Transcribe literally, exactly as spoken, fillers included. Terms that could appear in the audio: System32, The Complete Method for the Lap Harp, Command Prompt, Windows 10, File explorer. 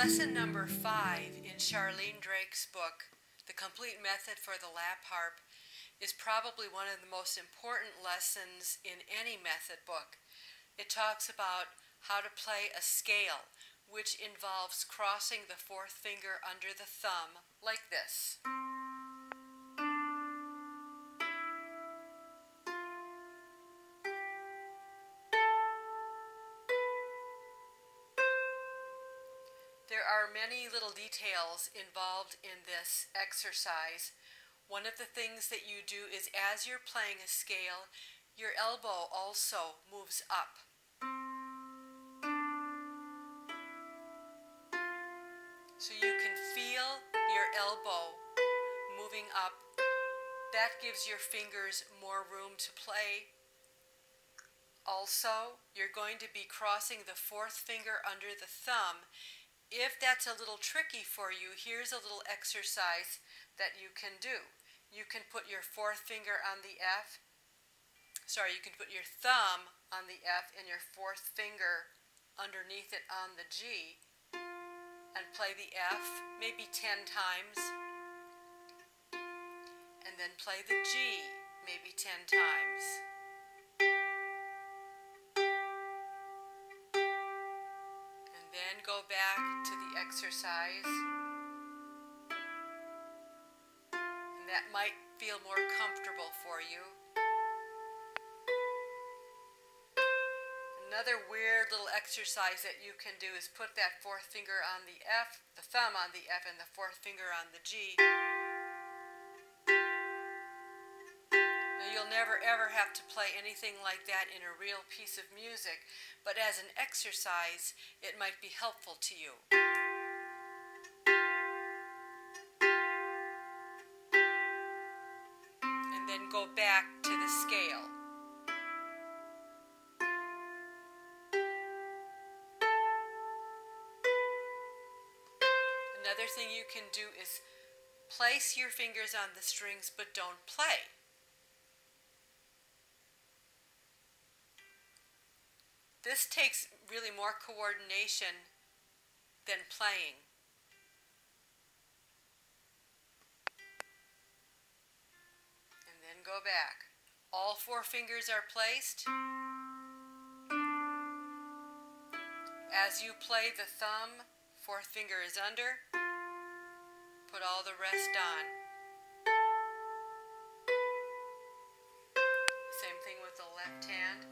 Lesson number five in Charlene Drake's book, The Complete Method for the Lap Harp, is probably one of the most important lessons in any method book. It talks about how to play a scale, which involves crossing the fourth finger under the thumb like this. There are many little details involved in this exercise. One of the things that you do is, as you're playing a scale, your elbow also moves up. So you can feel your elbow moving up. That gives your fingers more room to play. Also, you're going to be crossing the fourth finger under the thumb. If that's a little tricky for you, here's a little exercise that you can do. You can put your fourth finger on the F. Sorry, you can put your thumb on the F and your fourth finger underneath it on the G and play the F maybe ten times. And then play the G maybe ten times. Then go back to the exercise, and that might feel more comfortable for you. Another weird little exercise that you can do is put that fourth finger on the F, the thumb on the F, and the fourth finger on the G. You'll never ever have to play anything like that in a real piece of music, but as an exercise, it might be helpful to you. And then go back to the scale. Another thing you can do is place your fingers on the strings, but don't play. This takes really more coordination than playing. And then go back. All four fingers are placed. As you play the thumb, fourth finger is under. Put all the rest on. Same thing with the left hand.